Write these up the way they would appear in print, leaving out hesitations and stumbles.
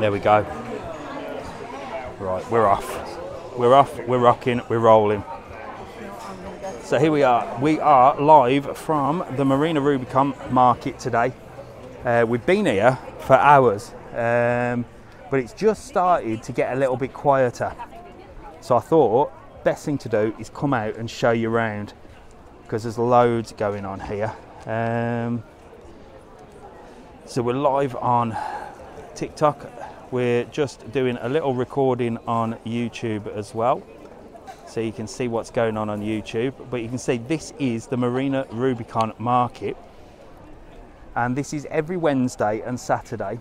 There we go. Right, we're off. We're off, we're rocking, we're rolling. So here we are. We are live from the Marina Rubicon market today. We've been here for hours, but it's just started to get a little bit quieter. So I thought best thing to do is come out and show you around, because there's loads going on here. So we're live on TikTok. We're just doing a little recording on YouTube as well, so you can see what's going on YouTube. But you can see this is the Marina Rubicon market, and this is every Wednesday and Saturday.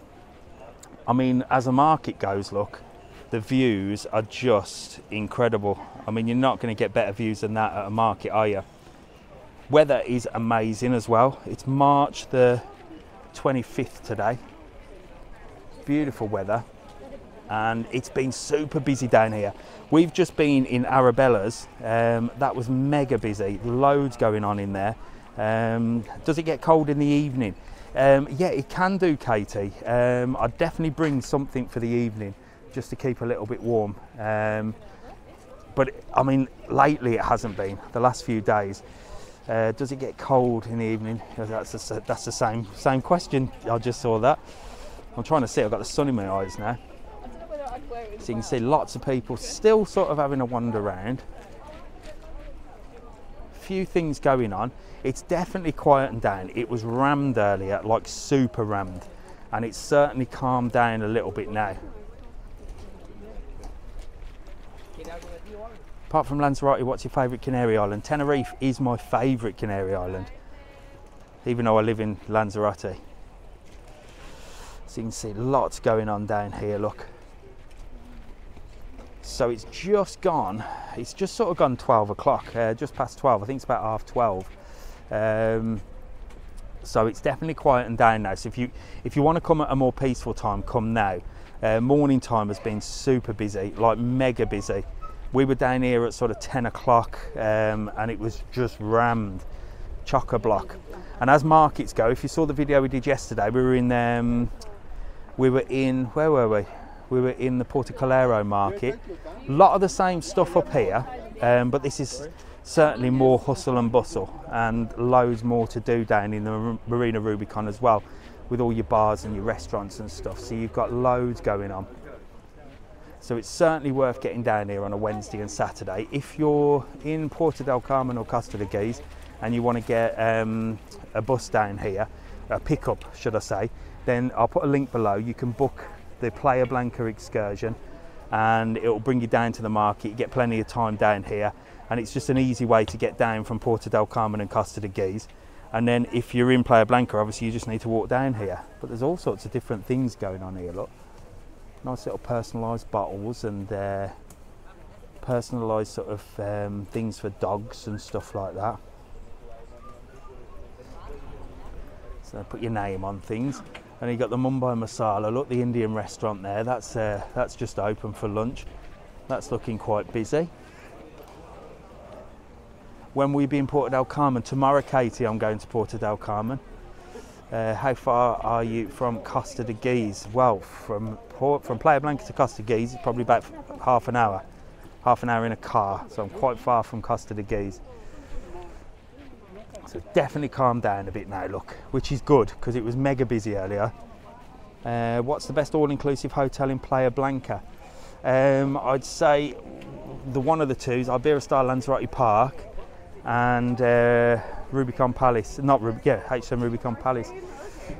I mean, as a market goes, look, the views are just incredible. I mean, you're not going to get better views than that at a market, are you? Weather is amazing as well. It's March the 25th today. Beautiful weather, and it's been super busy down here. We've just been in Arabella's. That was mega busy, loads going on in there. Does it get cold in the evening? Yeah, it can do, Katie. I definitely bring something for the evening just to keep a little bit warm. But I mean, lately it hasn't been, the last few days. Does it get cold in the evening? That's the same question. I just saw that. I'm trying to see, I've got the sun in my eyes now. So you can see lots of people still sort of having a wander around. Few things going on. It's definitely quietened down. It was rammed earlier, like super rammed, and it's certainly calmed down a little bit now. Apart from Lanzarote, what's your favourite Canary Island? Tenerife is my favourite Canary Island, even though I live in Lanzarote. So you can see lots going on down here, look. So it's just gone, it's just sort of gone 12 o'clock, just past 12, I think it's about half 12. So it's definitely quieting down now. So if you want to come at a more peaceful time, come now. Morning time has been super busy, like mega busy. We were down here at sort of 10 o'clock and it was just rammed, chock-a-block. And as markets go, if you saw the video we did yesterday, we were in, where were we? We were in the Puerto Calero market. A lot of the same stuff up here, but this is certainly more hustle and bustle, and loads more to do down in the Marina Rubicon as well, with all your bars and your restaurants and stuff. So you've got loads going on. So it's certainly worth getting down here on a Wednesday and Saturday. If you're in Puerto del Carmen or Costa Teguise and you want to get a bus down here, a pickup, should I say, then I'll put a link below. You can book the Playa Blanca excursion and it'll bring you down to the market. You get plenty of time down here, and it's just an easy way to get down from Puerto del Carmen and Costa Teguise. And then if you're in Playa Blanca, obviously you just need to walk down here. But there's all sorts of different things going on here, look. Nice little personalised bottles and personalised sort of things for dogs and stuff like that. So put your name on things. And you got the Mumbai Masala, look, the Indian restaurant there. That's just open for lunch. That's looking quite busy. When will you be in Puerto del Carmen? Tomorrow, Katie, I'm going to Puerto del Carmen. How far are you from Costa Teguise? Well, from Playa Blanca to Costa Teguise, it's probably about half an hour in a car. So I'm quite far from Costa Teguise. So definitely calmed down a bit now, look, which is good, because it was mega busy earlier. What's the best all-inclusive hotel in Playa Blanca? I'd say the one of the two is Iberostar Lanzarote Park and Rubicon Palace, HM Rubicon Palace.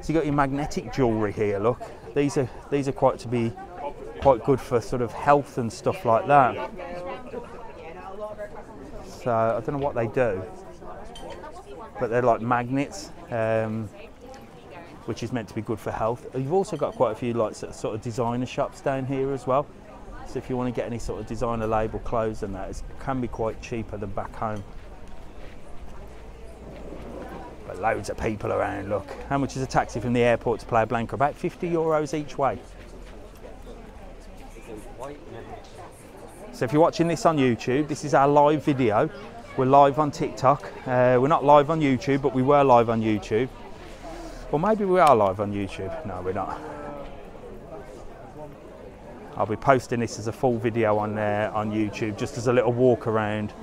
So you got your magnetic jewellery here, look. These are quite good for sort of health and stuff like that. So I don't know what they do, but they're like magnets, which is meant to be good for health. You've also got quite a few like sort of designer shops down here as well. So if you want to get any sort of designer label clothes and that, it can be quite cheaper than back home. But loads of people around, look. How much is a taxi from the airport to Playa Blanca? About €50 each way. So if you're watching this on YouTube, this is our live video. We're live on TikTok. We're not live on YouTube, but we were live on YouTube. Or maybe we are live on YouTube. No, we're not. I'll be posting this as a full video on YouTube, just as a little walk around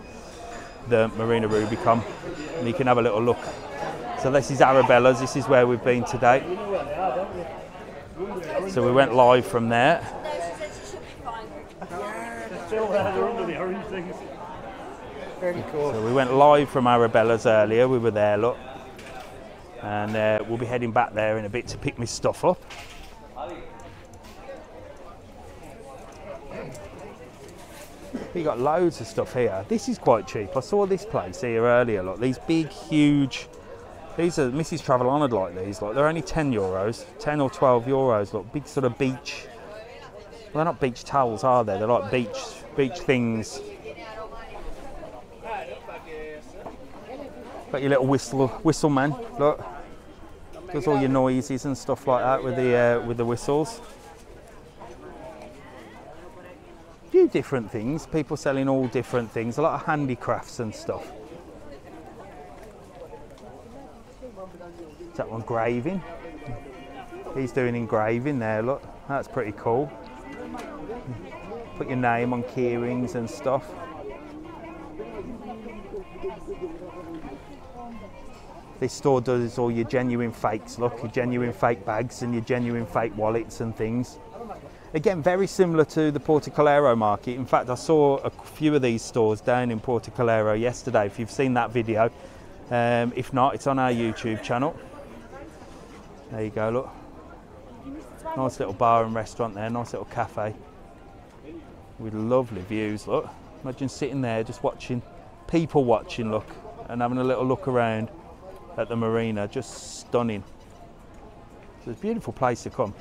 the Marina Rubicon, and you can have a little look. So this is Arabella's, this is where we've been today. So we went live from there. Very cool. So we went live from Arabella's earlier, we were there, look. And we'll be heading back there in a bit to pick my stuff up. We got loads of stuff here. This is quite cheap. I saw this place here earlier, look. These big, huge, these are, Mrs. Travelon had like these, like they're only €10, 10 or 12 euros, look, big sort of beach, well, they're not beach towels, are they? They're like beach things. Got your little whistle man, look. Does all your noises and stuff like that with the whistles. A few different things, people selling all different things, a lot of handicrafts and stuff. Is that one engraving? He's doing engraving there, look. That's pretty cool. Put your name on key rings and stuff. This store does all your genuine fakes, look, your genuine fake bags and your genuine fake wallets and things. Again, very similar to the Puerto Calero market. In fact, I saw a few of these stores down in Puerto Calero yesterday, if you've seen that video. If not, it's on our YouTube channel. There you go, look. Nice little bar and restaurant there, nice little cafe. With lovely views, look. Imagine sitting there just watching, people watching, look, and having a little look around at the marina. Just stunning. So it's a beautiful place to come.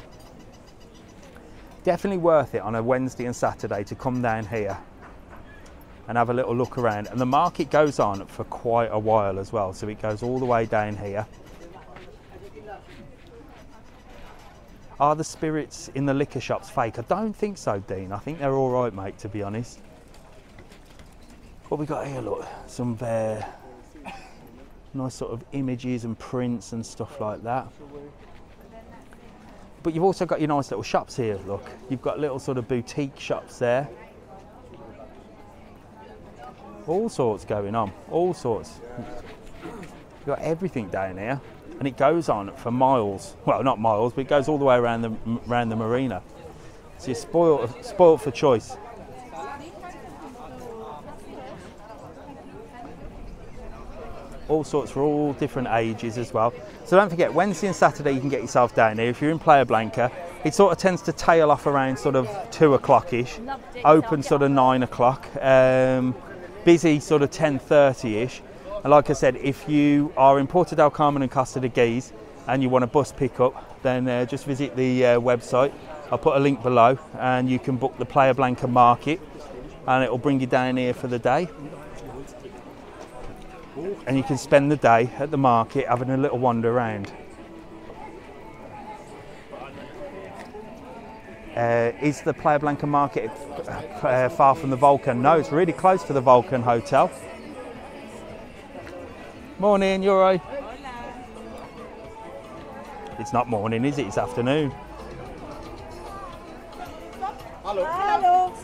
Definitely worth it on a Wednesday and Saturday to come down here and have a little look around. And the market goes on for quite a while as well, so it goes all the way down here. Are the spirits in the liquor shops fake? I don't think so, Dean. I think they're all right, mate, to be honest. What we got here, look, some nice sort of images and prints and stuff like that. But you've also got your nice little shops here, look. You've got little sort of boutique shops there. All sorts going on, all sorts. You've got everything down here. And it goes on for miles. Well, not miles, but it goes all the way around the marina. So you're spoiled for choice. All sorts for all different ages as well. So don't forget, Wednesday and Saturday you can get yourself down here. If you're in Playa Blanca, it sort of tends to tail off around sort of 2 o'clock-ish. Open sort of 9 o'clock. Busy sort of 10:30-ish. And like I said, if you are in Puerto del Carmen and Costa Teguise and you want a bus pickup, then just visit the website. I'll put a link below and you can book the Playa Blanca market and it'll bring you down here for the day. And you can spend the day at the market having a little wander around. Is the Playa Blanca market far from the Vulcan? No, it's really close to the Vulcan Hotel. Morning, you're right. It's not morning, is it? It's afternoon. Hello. Hello.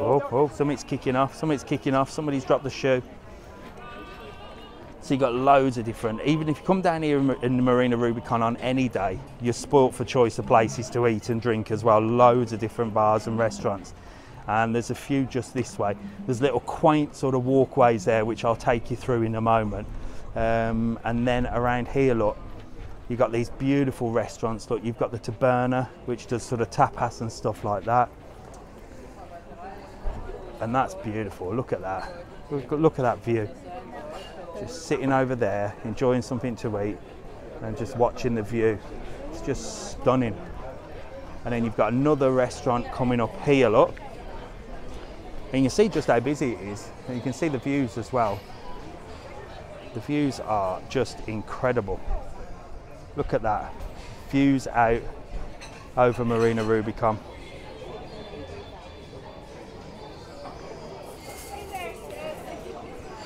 Oh, oh, something's kicking off. Something's kicking off. Somebody's dropped the shoe. So you've got loads of different, even if you come down here in the Marina Rubicon on any day, you're spoilt for choice of places to eat and drink as well. Loads of different bars and restaurants. And there's a few just this way. There's little quaint sort of walkways there, which I'll take you through in a moment. And then around here, look, you've got these beautiful restaurants. Look, you've got the Taberna, which does sort of tapas and stuff like that. And that's beautiful, look at that. Look at that view. Just sitting over there, enjoying something to eat and just watching the view. It's just stunning. And then you've got another restaurant coming up here, look. And you can see just how busy it is. And you can see the views as well. The views are just incredible. Look at that. Views out over Marina Rubicon.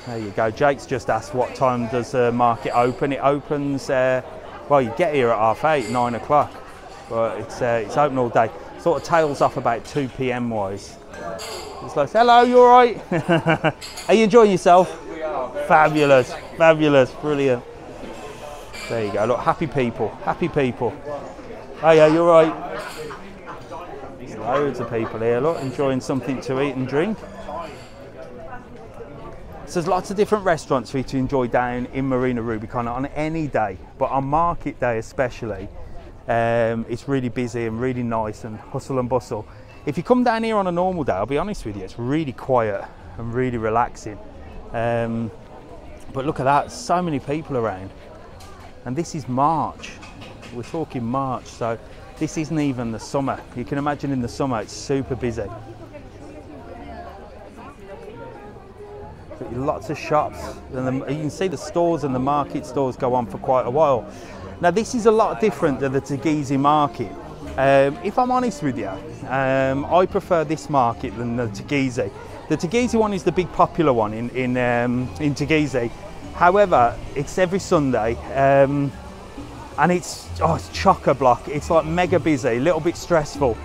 There you go. Jake's just asked what time does the market open. It opens, well, you get here at 8:30, 9 o'clock. But it's open all day. Sort of tails off about 2 p.m. wise. It's like, hello, you all right? Are you enjoying yourself? We are. Fabulous, fabulous, brilliant. There you go, look, happy people, happy people. Oh yeah, you're right. There's loads of people here, look, enjoying something to eat and drink. So there's lots of different restaurants for you to enjoy down in Marina Rubicon on any day, but on market day especially, it's really busy and really nice and hustle and bustle. If you come down here on a normal day, I'll be honest with you, it's really quiet and really relaxing. But look at that, so many people around. And this is March. We're talking March, so this isn't even the summer. You can imagine in the summer it's super busy. Lots of shops, and you can see the stores and the market stores go on for quite a while. Now this is a lot different than the Teguise market. If I'm honest with you, I prefer this market than the Teguise. The Teguise one is the big popular one in Teguise. However, it's every Sunday. And it's chock-a-block. It's like mega busy, a little bit stressful.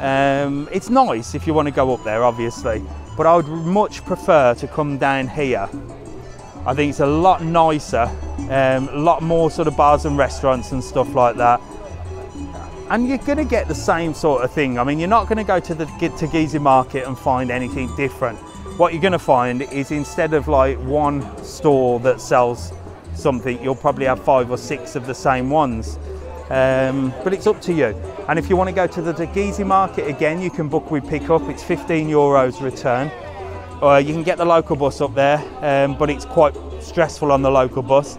It's nice if you want to go up there, obviously, but I would much prefer to come down here. I think it's a lot nicer, a lot more sort of bars and restaurants and stuff like that. And you're going to get the same sort of thing. I mean, you're not going to go to the Teguise market and find anything different. What you're going to find is instead of like one store that sells something, you'll probably have 5 or 6 of the same ones, but it's up to you. And if you want to go to the Teguise market again, you can book with pickup. It's 15 euros return, or you can get the local bus up there, but it's quite stressful on the local bus,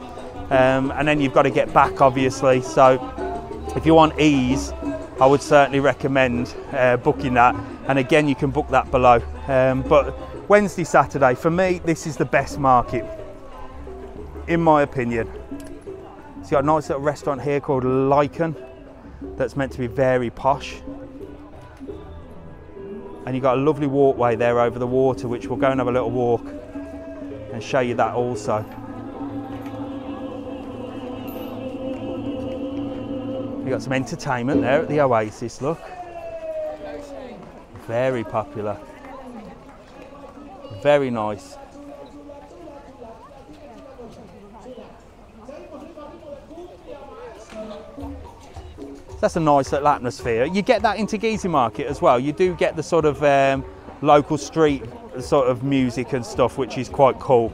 and then you've got to get back obviously. So if you want ease, I would certainly recommend booking that, and again you can book that below. But Wednesday, Saturday, for me this is the best market in my opinion. It's got a nice little restaurant here called Lycan that's meant to be very posh. And you've got a lovely walkway there over the water, which we'll go and have a little walk and show you that also. You've got some entertainment there at the Oasis, look. Very popular. Very nice. That's a nice little atmosphere. You get that in Teguise market as well. You do get the sort of local street sort of music and stuff, which is quite cool.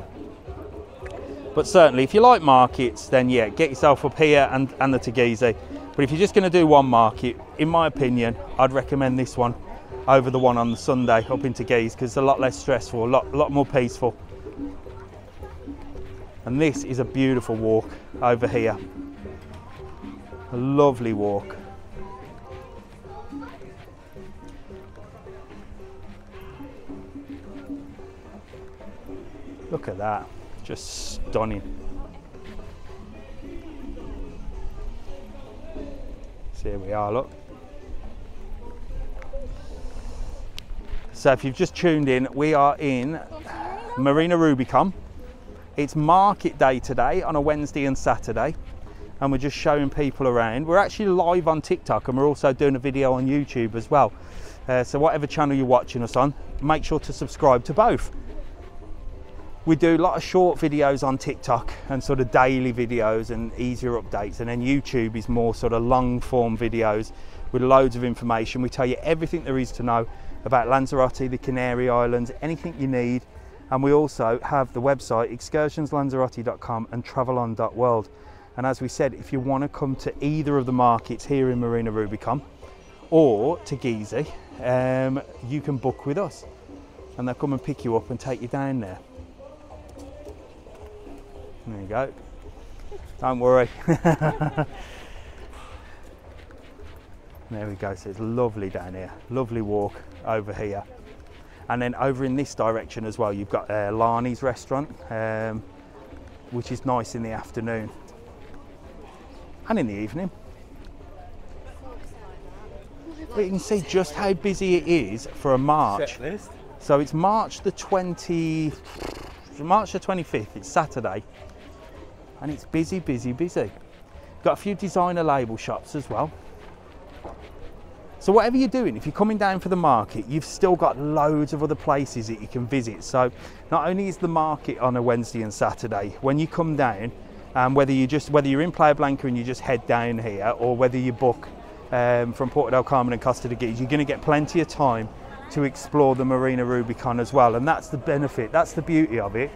But certainly if you like markets, then yeah, get yourself up here and the Teguise. But if you're just going to do one market, in my opinion, I'd recommend this one over the one on the Sunday up in Teguise, because it's a lot less stressful, a lot more peaceful. And this is a beautiful walk over here. A lovely walk. Look at that, just stunning. So here we are, look. So if you've just tuned in, we are in Marina Rubicon. It's market day today on a Wednesday and Saturday. And we're just showing people around. We're actually live on TikTok, and we're also doing a video on YouTube as well. So whatever channel you're watching us on, make sure to subscribe to both. We do a lot of short videos on TikTok and sort of daily videos and easier updates. And then YouTube is more sort of long form videos with loads of information. We tell you everything there is to know about Lanzarote, the Canary Islands, anything you need. And we also have the website excursionslanzarote.com and travelon.world. And as we said, if you want to come to either of the markets here in Marina Rubicon or Teguise, you can book with us and they'll come and pick you up and take you down there. There you go. Don't worry. There we go. So it's lovely down here. Lovely walk over here. And then over in this direction as well, you've got Lani's restaurant, which is nice in the afternoon. And in the evening. But you can see just how busy it is for a March. So it's March the 25th, it's Saturday. And it's busy, busy, busy. Got a few designer label shops as well. So whatever you're doing, if you're coming down for the market, you've still got loads of other places that you can visit. So not only is the market on a Wednesday and Saturday, when you come down, whether you're in Playa Blanca and you just head down here, or whether you book from Puerto del Carmen and Costa Teguise, you're going to get plenty of time to explore the Marina Rubicon as well. And that's the benefit, that's the beauty of it,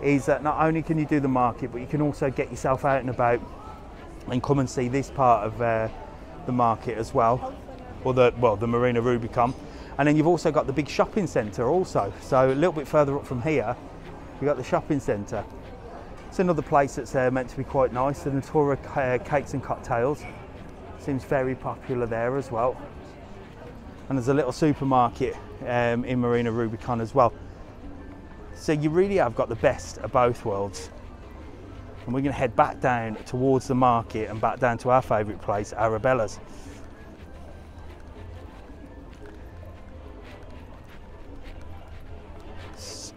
is that not only can you do the market, but you can also get yourself out and about and come and see this part of the market as well. The Marina Rubicon. And then you've also got the big shopping centre also. So a little bit further up from here, you've got the shopping centre. It's another place that's meant to be quite nice. The Natura Cakes and Cocktails seems very popular there as well. And there's a little supermarket in Marina Rubicon as well. So you really have got the best of both worlds. And we're going to head back down towards the market and back down to our favourite place, Arabella's.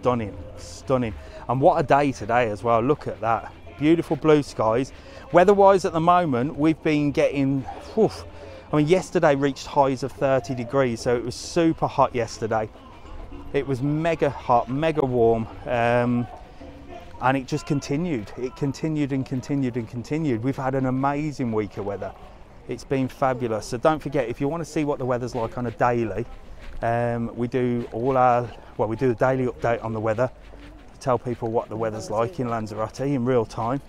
Stunning, stunning. And what a day today as well. Look at that. Beautiful blue skies. Weather-wise at the moment, we've been getting, yesterday reached highs of 30 degrees. So it was super hot yesterday. It was mega hot, mega warm. And it just continued. It continued and continued and continued. We've had an amazing week of weather. It's been fabulous. So don't forget, if you want to see what the weather's like on a daily, we do a daily update on the weather, tell people what the weather's like in Lanzarote in real time.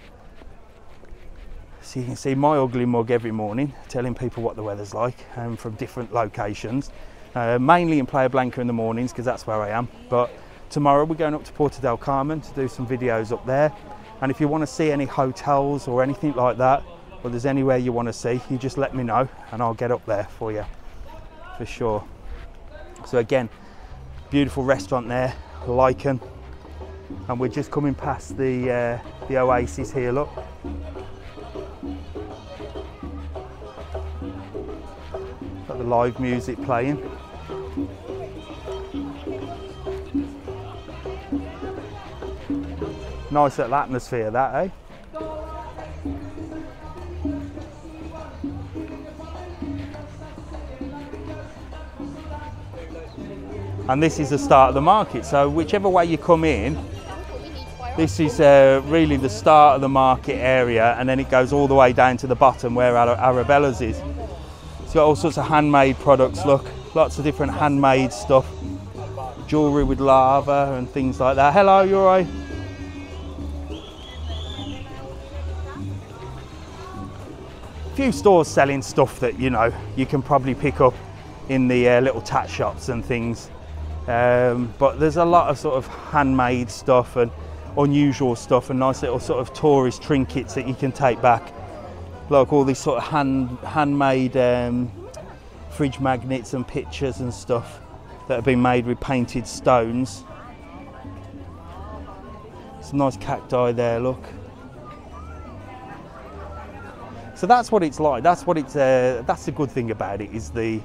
So you can see my ugly mug every morning telling people what the weather's like from different locations, mainly in Playa Blanca in the mornings because that's where I am. But tomorrow we're going up to Puerto del Carmen to do some videos up there. And if you want to see any hotels or anything like that, or there's anywhere you want to see, you just let me know and I'll get up there for you for sure. So again, beautiful restaurant there, Lycan, and we're just coming past the Oasis here, look. Got the live music playing. Nice little atmosphere that, eh? And this is the start of the market. So whichever way you come in, this is really the start of the market area, and then it goes all the way down to the bottom where Arabella's is. It's got all sorts of handmade products, look. Lots of different handmade stuff. Jewellery with lava and things like that. Hello, you all right? A few stores selling stuff that, you know, you can probably pick up in the little tat shops and things. But there's a lot of sort of handmade stuff and unusual stuff and nice little sort of tourist trinkets that you can take back, like all these sort of handmade fridge magnets and pictures and stuff that have been made with painted stones. Some nice cacti there, look. So that's what it's like. That's what it's. That's the good thing about it, is the,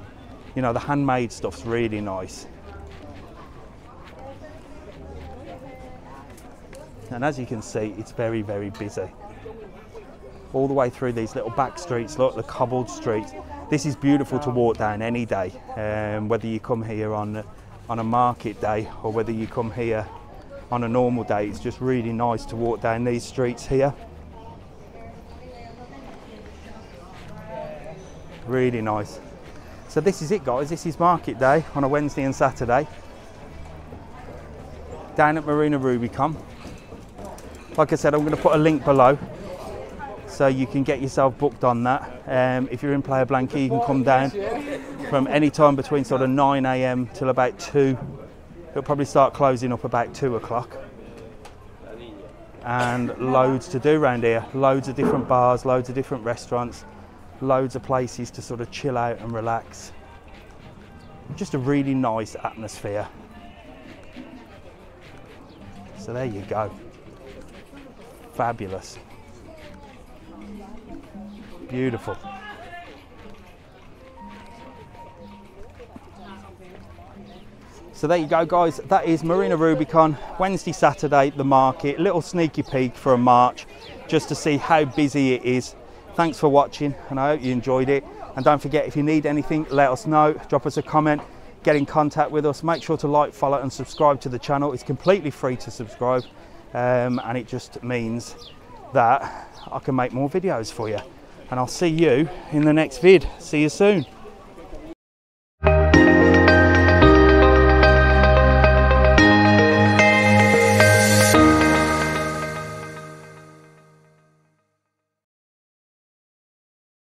you know, the handmade stuff's really nice. And as you can see, it's very, very busy. All the way through these little back streets, look, the cobbled streets. This is beautiful to walk down any day, whether you come here on a market day or whether you come here on a normal day. It's just really nice to walk down these streets here. Really nice. So this is it, guys. This is market day on a Wednesday and Saturday down at Marina Rubicon. Like I said, I'm going to put a link below so you can get yourself booked on that. If you're in Playa Blanca, you can come down from any time between sort of 9 AM till about 2. It'll probably start closing up about 2 o'clock. And loads to do around here. Loads of different bars, loads of different restaurants, loads of places to sort of chill out and relax. Just a really nice atmosphere. So there you go. Fabulous. Beautiful. So there you go, guys. That is Marina Rubicon, Wednesday, Saturday, the market. Little sneaky peek for March, just to see how busy it is. Thanks for watching, and I hope you enjoyed it. And don't forget, if you need anything, let us know, drop us a comment, get in contact with us. Make sure to like, follow and subscribe to the channel. It's completely free to subscribe, and it just means that I can make more videos for you. And I'll see you in the next vid. See you soon.